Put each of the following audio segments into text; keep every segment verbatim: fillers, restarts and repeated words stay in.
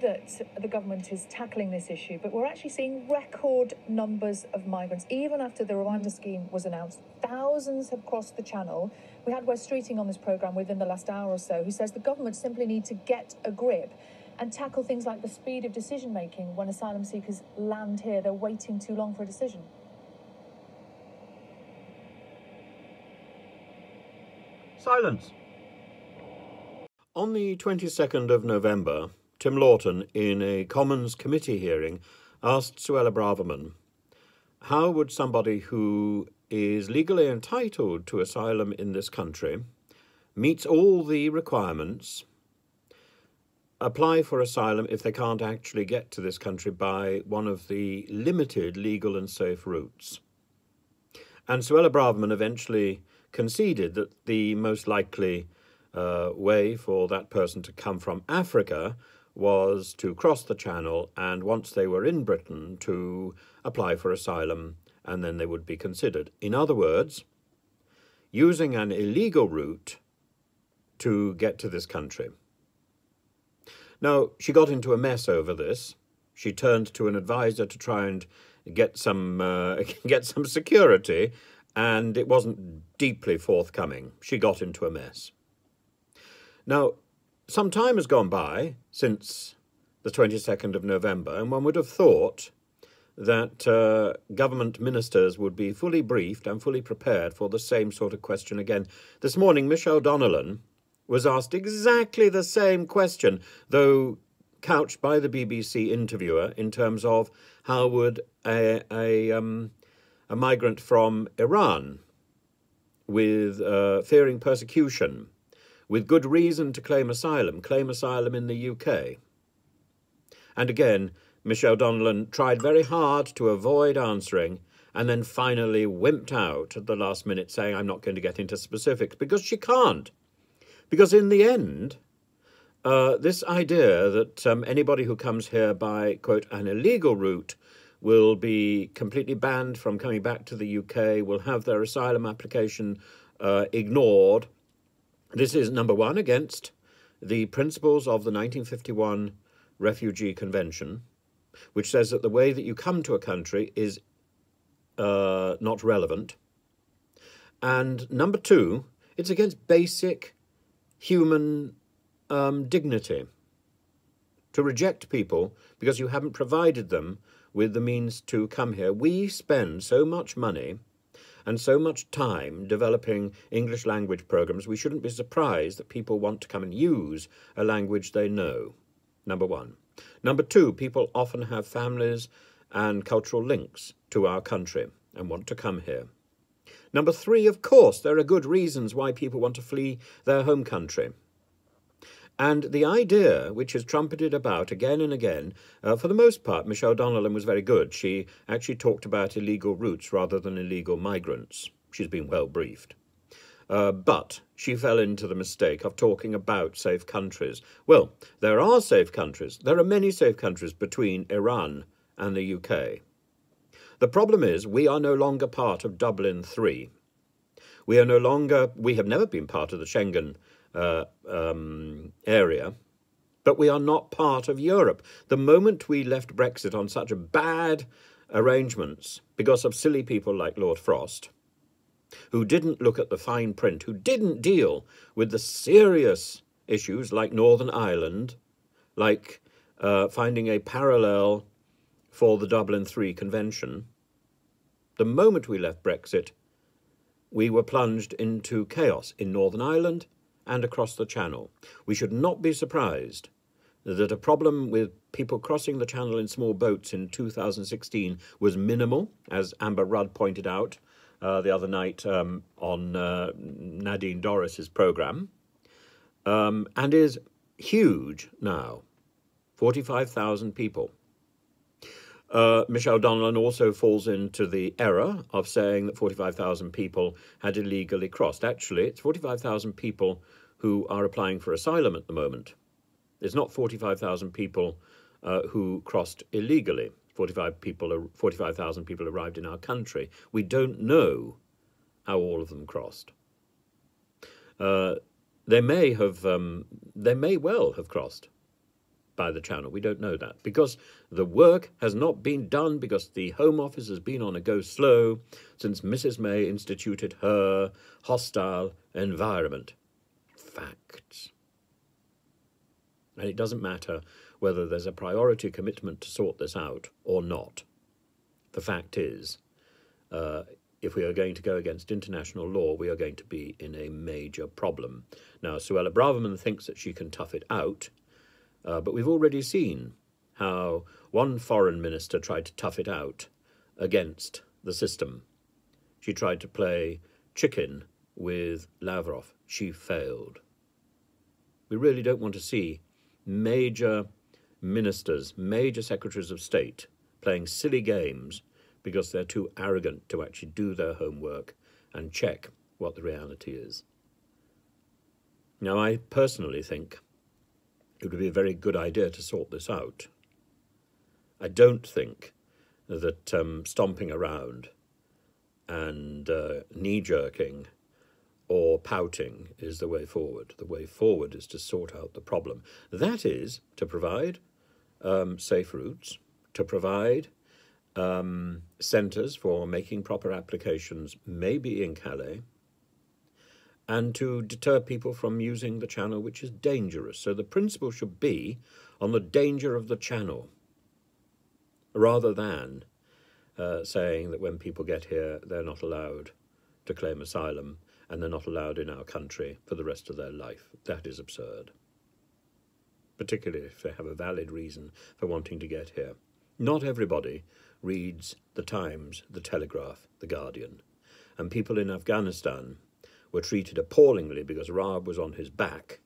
say that the government is tackling this issue, but we're actually seeing record numbers of migrants. Even after the Rwanda scheme was announced, thousands have crossed the channel. We had Wes Streeting on this programme within the last hour or so, who says the government simply need to get a grip and tackle things like the speed of decision-making. When asylum seekers land here, they're waiting too long for a decision. Silence. On the twenty-second of November, Tim Loughton, in a Commons committee hearing, asked Suella Braverman, how would somebody who is legally entitled to asylum in this country, meets all the requirements, apply for asylum if they can't actually get to this country by one of the limited legal and safe routes? And Suella Braverman eventually conceded that the most likely uh, way for that person to come from Africa was to cross the channel and, once they were in Britain, to apply for asylum, and then they would be considered. In other words, using an illegal route to get to this country. Now, she got into a mess over this. She turned to an advisor to try and get some, uh, get some security, and it wasn't deeply forthcoming. She got into a mess. Now, some time has gone by since the twenty-second of November, and one would have thought that uh, government ministers would be fully briefed and fully prepared for the same sort of question again. This morning, Michelle Donelan was asked exactly the same question, though couched by the B B C interviewer in terms of how would a, a, um, a migrant from Iran, with uh, fearing persecution, with good reason to claim asylum, claim asylum in the U K. And again, Michelle Donelan tried very hard to avoid answering and then finally wimped out at the last minute, saying, I'm not going to get into specifics, because she can't. Because in the end, uh, this idea that um, anybody who comes here by, quote, an illegal route will be completely banned from coming back to the U K, will have their asylum application uh, ignored, this is, number one, against the principles of the nineteen fifty-one Refugee Convention, which says that the way that you come to a country is uh, not relevant. And number two, it's against basic human um, dignity to reject people because you haven't provided them with the means to come here. We spend so much money and so much time developing English language programs, we shouldn't be surprised that people want to come and use a language they know, number one. Number two, people often have families and cultural links to our country and want to come here. Number three, of course, there are good reasons why people want to flee their home country. And the idea, which is trumpeted about again and again, uh, for the most part, Michelle Donelan was very good. She actually talked about illegal routes rather than illegal migrants. She's been well briefed. Uh, but she fell into the mistake of talking about safe countries. Well, there are safe countries. There are many safe countries between Iran and the U K. The problem is we are no longer part of Dublin three. We are no longer, we have never been part of the Schengen uh, um, area, but we are not part of Europe. The moment we left Brexit on such bad arrangements because of silly people like Lord Frost, who didn't look at the fine print, who didn't deal with the serious issues like Northern Ireland, like uh, finding a parallel for the Dublin three Convention. The moment we left Brexit, we were plunged into chaos in Northern Ireland and across the Channel. We should not be surprised that a problem with people crossing the Channel in small boats in two thousand sixteen was minimal, as Amber Rudd pointed out Uh, the other night um, on uh, Nadine Doris's programme, um, and is huge now, forty-five thousand people. Uh, Michelle Donelan also falls into the error of saying that forty-five thousand people had illegally crossed. Actually, it's forty-five thousand people who are applying for asylum at the moment. It's not forty-five thousand people uh, who crossed illegally. forty-five people, forty-five thousand people arrived in our country. We don't know how all of them crossed. Uh, they may have, um, they may well have crossed. by the Channel. We don't know that because the work has not been done, because the Home Office has been on a go slow since Missus May instituted her hostile environment. Facts. And it doesn't matter whether there's a priority commitment to sort this out or not. The fact is, uh, if we are going to go against international law, we are going to be in a major problem. Now, Suella Braverman thinks that she can tough it out, uh, but we've already seen how one foreign minister tried to tough it out against the system. She tried to play chicken with Lavrov. She failed. We really don't want to see major ministers, major secretaries of state playing silly games because they're too arrogant to actually do their homework and check what the reality is. Now, I personally think it would be a very good idea to sort this out. I don't think that um, stomping around and uh, knee-jerking or pouting is the way forward. The way forward is to sort out the problem. That is to provide um, safe routes, to provide um, centres for making proper applications, maybe in Calais, and to deter people from using the Channel, which is dangerous. So the principle should be on the danger of the Channel, rather than uh, saying that when people get here, they're not allowed to claim asylum and they're not allowed in our country for the rest of their life. That is absurd, particularly if they have a valid reason for wanting to get here. Not everybody reads The Times, The Telegraph, The Guardian. And people in Afghanistan were treated appallingly because Raab was on his back,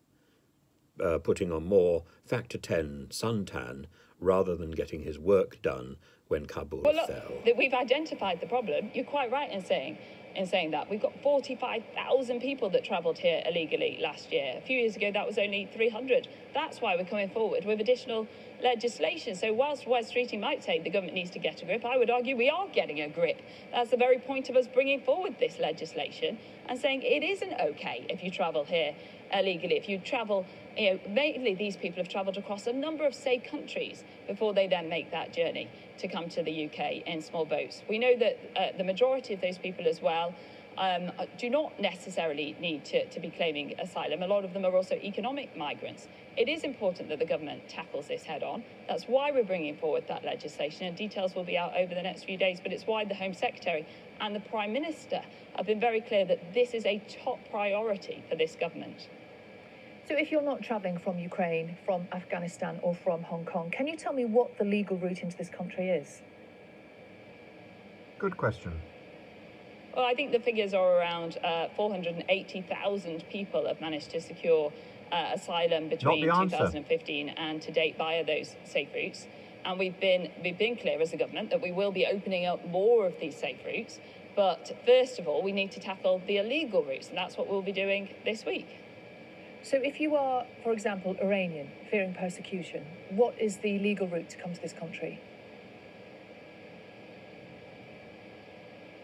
uh, putting on more factor ten suntan rather than getting his work done when Kabul well, look, fell. That we've identified the problem. You're quite right in saying in saying that. We've got forty-five thousand people that travelled here illegally last year. A few years ago, that was only three hundred. That's why we're coming forward with additional legislation. So whilst Wes Streeting might say the government needs to get a grip, I would argue we are getting a grip. That's the very point of us bringing forward this legislation and saying it isn't OK if you travel here illegally. If you travel, you know, mainly these people have travelled across a number of safe countries before they then make that journey to come to the U K in small boats. We know that uh, the majority of those people as well um, do not necessarily need to, to be claiming asylum. A lot of them are also economic migrants. It is important that the government tackles this head on. That's why we're bringing forward that legislation, and details will be out over the next few days, but it's why the Home Secretary and the Prime Minister have been very clear that this is a top priority for this government. So if you're not travelling from Ukraine, from Afghanistan or from Hong Kong, can you tell me what the legal route into this country is? Good question. Well, I think the figures are around uh, four hundred eighty thousand people have managed to secure uh, asylum between two thousand fifteen and to date via those safe routes. And we've been, we've been clear as a government that we will be opening up more of these safe routes. But first of all, we need to tackle the illegal routes, and that's what we'll be doing this week. So if you are, for example, Iranian, fearing persecution, what is the legal route to come to this country?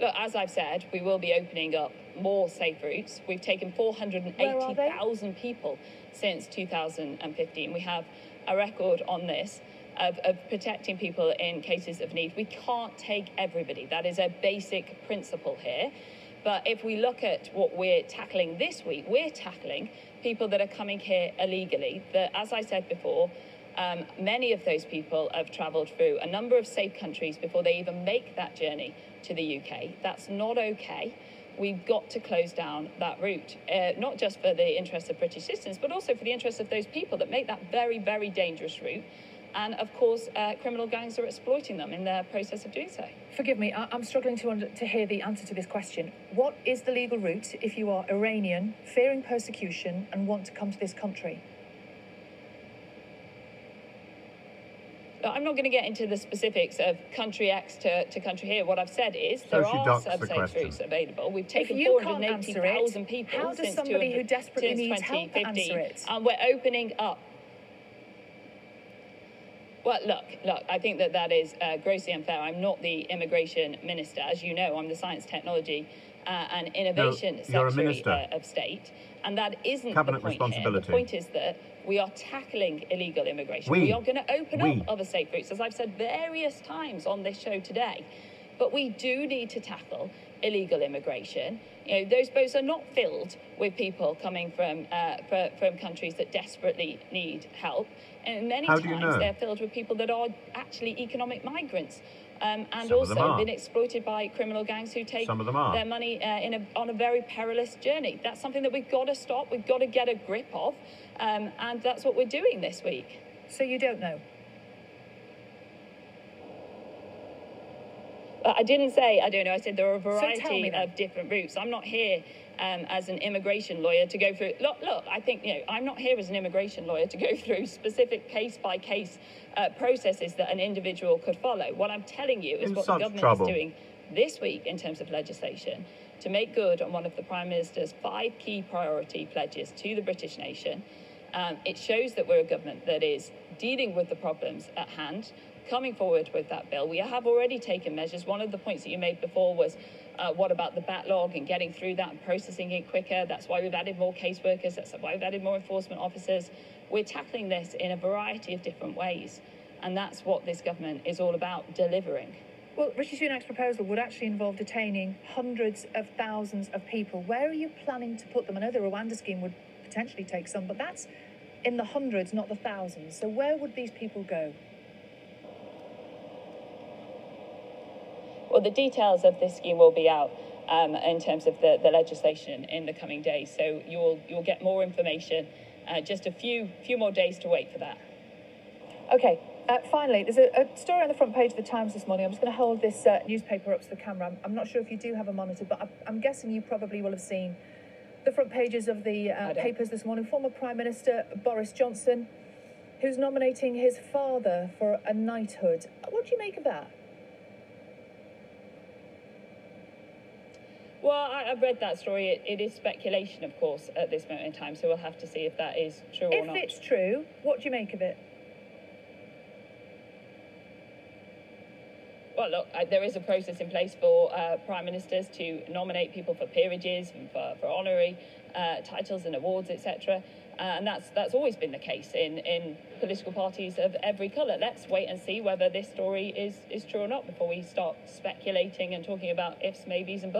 Look, as I've said, we will be opening up more safe routes. We've taken four hundred eighty thousand people since two thousand fifteen. We have a record on this of, of protecting people in cases of need. We can't take everybody. That is a basic principle here. But if we look at what we're tackling this week, we're tackling people that are coming here illegally. That, as I said before, um, many of those people have travelled through a number of safe countries before they even make that journey to the U K. That's not OK. We've got to close down that route, uh, not just for the interests of British citizens, but also for the interests of those people that make that very, very dangerous route. And, of course, uh, criminal gangs are exploiting them in their process of doing so. Forgive me, I I'm struggling to, under to hear the answer to this question. What is the legal route if you are Iranian, fearing persecution and want to come to this country? I'm not going to get into the specifics of country X to, to country here. What I've said is so there are sub-safe routes available. We've taken four hundred eighty thousand people how does since, somebody who desperately needs help answer it? And we're opening up. Well, look, look, I think that that is uh, grossly unfair. I'm not the immigration minister. As you know, I'm the science, technology uh, and innovation no, Secretary uh, of State. And that isn't Cabinet the point here. The point is that We are tackling illegal immigration. We, we are going to open we. up other safe routes, as I've said various times on this show today. But we do need to tackle illegal immigration. You know, those boats are not filled with people coming from uh, for, from countries that desperately need help. And many How times you know? they're filled with people that are actually economic migrants. Um, and Some also been exploited by criminal gangs who take their money uh, in a, on a very perilous journey. That's something that we've got to stop. We've got to get a grip of. Um, and that's what we're doing this week. So you don't know? I didn't say I don't know. I said there are a variety so of different routes. I'm not here um, as an immigration lawyer to go through. Look, look, I think, you know, I'm not here as an immigration lawyer to go through specific case-by-case uh, processes that an individual could follow. What I'm telling you is in what the government trouble. is doing this week in terms of legislation to make good on one of the Prime Minister's five key priority pledges to the British nation. Um, it shows that we're a government that is dealing with the problems at hand, coming forward with that bill. We have already taken measures. One of the points that you made before was, uh, what about the backlog and getting through that and processing it quicker? That's why we've added more caseworkers. That's why we've added more enforcement officers. We're tackling this in a variety of different ways. And that's what this government is all about delivering. Well, Rishi Sunak's proposal would actually involve detaining hundreds of thousands of people. Where are you planning to put them? I know the Rwanda scheme would potentially take some, but that's in the hundreds, not the thousands. So where would these people go? Well, the details of this scheme will be out um, in terms of the, the legislation in the coming days. So you'll you'll get more information. Uh, just a few few more days to wait for that. OK, uh, finally, there's a, a story on the front page of the Times this morning. I'm just going to hold this uh, newspaper up to the camera. I'm, I'm not sure if you do have a monitor, but I'm, I'm guessing you probably will have seen the front pages of the uh, papers this morning. Former Prime Minister Boris Johnson, who's nominating his father for a knighthood. What do you make of that? Well, I, I've read that story. It, it is speculation, of course, at this moment in time, so we'll have to see if that is true if or not. If it's true, what do you make of it? Well, look, I, there is a process in place for uh, prime ministers to nominate people for peerages and for, for honorary uh, titles and awards, et cetera. Uh, and that's that's always been the case in, in political parties of every colour. Let's wait and see whether this story is, is true or not before we start speculating and talking about ifs, maybes and buts.